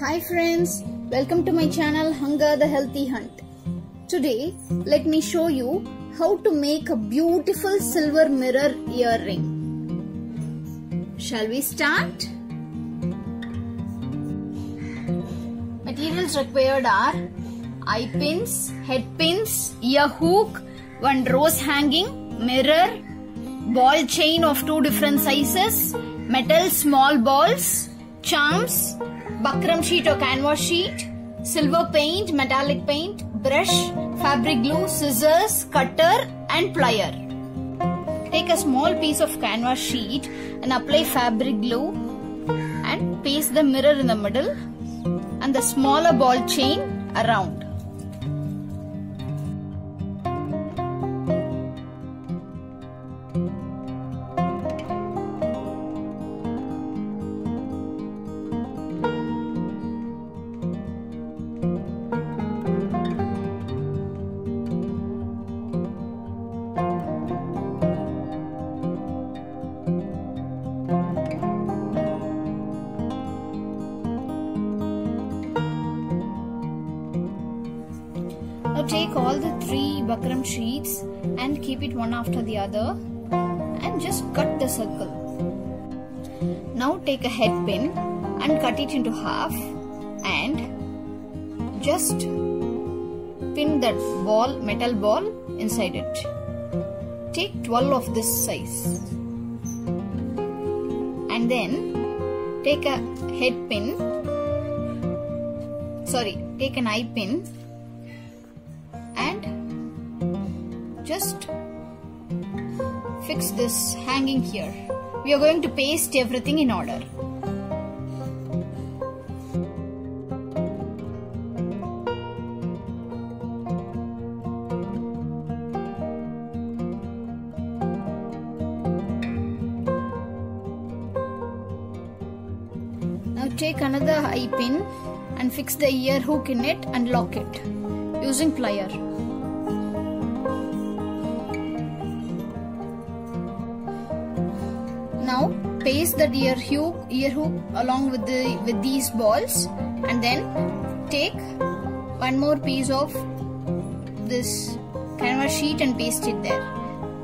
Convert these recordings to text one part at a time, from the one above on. Hi friends, welcome to my channel Hunger the Healthy Hunt. Today, let me show you how to make a beautiful silver mirror earring. Shall we start? Materials required are eye pins, head pins, ear hook, one rose hanging, mirror, ball chain of two different sizes, metal small balls, charms, buckram sheet or canvas sheet, silver paint, metallic paint, brush, fabric glue, scissors, cutter and plier. Take a small piece of canvas sheet and apply fabric glue and paste the mirror in the middle and the smaller ball chain around. Now take all the three buckram sheets and keep it one after the other and just cut the circle. Now take a head pin and cut it into half and just pin that ball, metal ball inside it. Take 12 of this size and then take a eye pin and just fix this hanging here. We are going to paste everything in order. Now take another eye pin and fix the ear hook in it and lock it using plier. Now paste the ear hook along with these balls and then take one more piece of this canvas sheet and paste it there.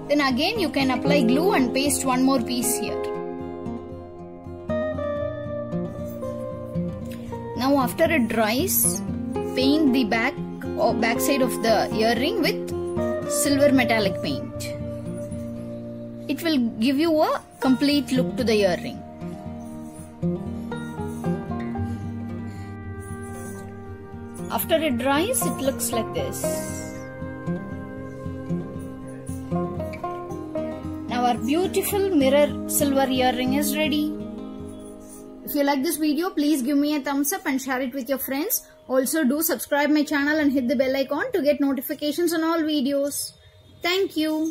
Then again you can apply glue and paste one more piece here. Now after it dries, paint the backside of the earring with silver metallic paint. It will give you a complete look to the earring. After it dries, it looks like this. Now our beautiful mirror silver earring is ready. If you like this video, please give me a thumbs up and share it with your friends. Also, do subscribe my channel and hit the bell icon to get notifications on all videos. Thank you.